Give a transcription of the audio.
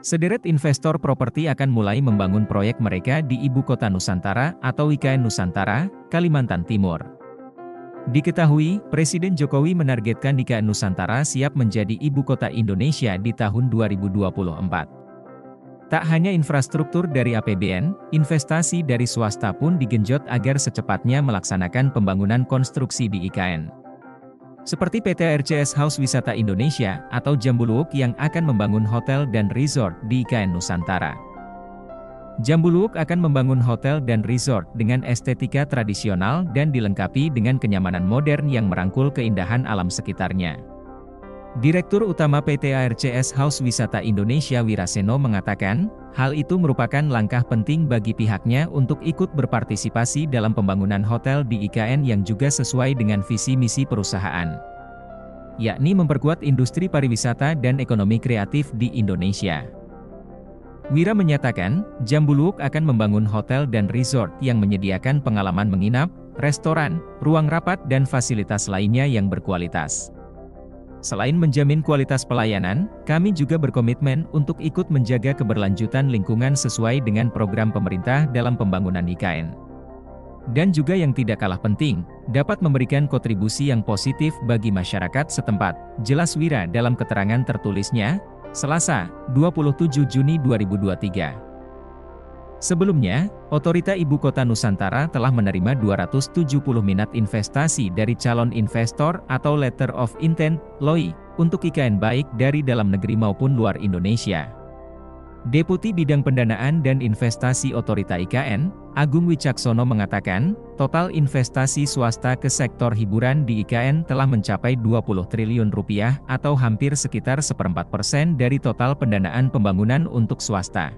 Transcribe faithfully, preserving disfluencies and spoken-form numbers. Sederet investor properti akan mulai membangun proyek mereka di Ibu Kota Nusantara atau I K N Nusantara, Kalimantan Timur. Diketahui, Presiden Jokowi menargetkan I K N Nusantara siap menjadi Ibu Kota Indonesia di tahun dua ribu dua puluh empat. Tak hanya infrastruktur dari A P B N, investasi dari swasta pun digenjot agar secepatnya melaksanakan pembangunan konstruksi di I K N. Seperti P T A R C S House Wisata Indonesia atau Jambuluwuk yang akan membangun hotel dan resort di I K N Nusantara. Jambuluwuk akan membangun hotel dan resort dengan estetika tradisional dan dilengkapi dengan kenyamanan modern yang merangkul keindahan alam sekitarnya. Direktur Utama P T A R C S House Wisata Indonesia Wiraseno mengatakan, hal itu merupakan langkah penting bagi pihaknya untuk ikut berpartisipasi dalam pembangunan hotel di I K N yang juga sesuai dengan visi misi perusahaan, yakni memperkuat industri pariwisata dan ekonomi kreatif di Indonesia. Wira menyatakan, Jambuluwuk akan membangun hotel dan resort yang menyediakan pengalaman menginap, restoran, ruang rapat dan fasilitas lainnya yang berkualitas. Selain menjamin kualitas pelayanan, kami juga berkomitmen untuk ikut menjaga keberlanjutan lingkungan sesuai dengan program pemerintah dalam pembangunan I K N. Dan juga yang tidak kalah penting, dapat memberikan kontribusi yang positif bagi masyarakat setempat, jelas Wira dalam keterangan tertulisnya, Selasa, dua puluh tujuh Juni dua ribu dua puluh tiga. Sebelumnya, Otorita Ibu Kota Nusantara telah menerima dua ratus tujuh puluh minat investasi dari calon investor atau letter of intent (L O I) untuk I K N baik dari dalam negeri maupun luar Indonesia. Deputi Bidang Pendanaan dan Investasi Otorita I K N, Agung Wicaksono mengatakan, total investasi swasta ke sektor hiburan di I K N telah mencapai dua puluh triliun rupiah atau hampir sekitar seperempat persen dari total pendanaan pembangunan untuk swasta.